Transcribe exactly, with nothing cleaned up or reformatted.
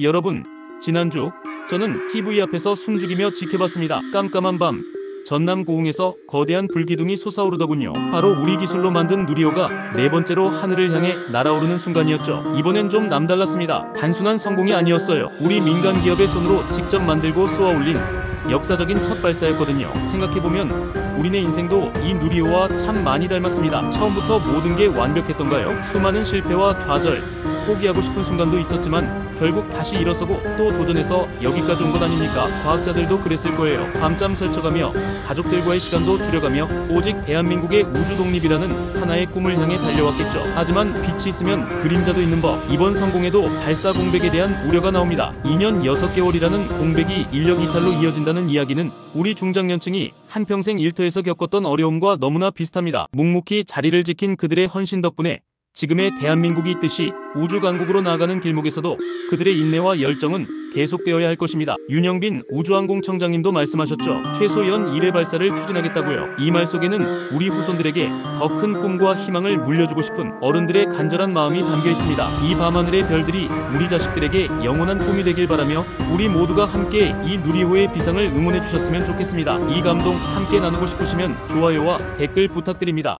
여러분, 지난주 저는 티비 앞에서 숨죽이며 지켜봤습니다. 깜깜한 밤, 전남 고흥에서 거대한 불기둥이 솟아오르더군요. 바로 우리 기술로 만든 누리호가 네 번째로 하늘을 향해 날아오르는 순간이었죠. 이번엔 좀 남달랐습니다. 단순한 성공이 아니었어요. 우리 민간 기업의 손으로 직접 만들고 쏘아올린 역사적인 첫 발사였거든요. 생각해보면 우리네 인생도 이 누리호와 참 많이 닮았습니다. 처음부터 모든 게 완벽했던가요? 수많은 실패와 좌절, 포기하고 싶은 순간도 있었지만 결국 다시 일어서고 또 도전해서 여기까지 온 것 아닙니까? 과학자들도 그랬을 거예요. 밤잠 설쳐가며 가족들과의 시간도 줄여가며 오직 대한민국의 우주 독립이라는 하나의 꿈을 향해 달려왔겠죠. 하지만 빛이 있으면 그림자도 있는 법. 이번 성공에도 발사 공백에 대한 우려가 나옵니다. 이 년 여섯 개월이라는 공백이 인력 이탈로 이어진다는 이야기는 우리 중장년층이 한평생 일터에서 겪었던 어려움과 너무나 비슷합니다. 묵묵히 자리를 지킨 그들의 헌신 덕분에 지금의 대한민국이 있듯이 우주강국으로 나아가는 길목에서도 그들의 인내와 열정은 계속되어야 할 것입니다. 윤영빈 우주항공청장님도 말씀하셨죠. 최소 연 일 회 발사를 추진하겠다고요. 이 말 속에는 우리 후손들에게 더 큰 꿈과 희망을 물려주고 싶은 어른들의 간절한 마음이 담겨 있습니다. 이 밤하늘의 별들이 우리 자식들에게 영원한 꿈이 되길 바라며 우리 모두가 함께 이 누리호의 비상을 응원해 주셨으면 좋겠습니다. 이 감동 함께 나누고 싶으시면 좋아요와 댓글 부탁드립니다.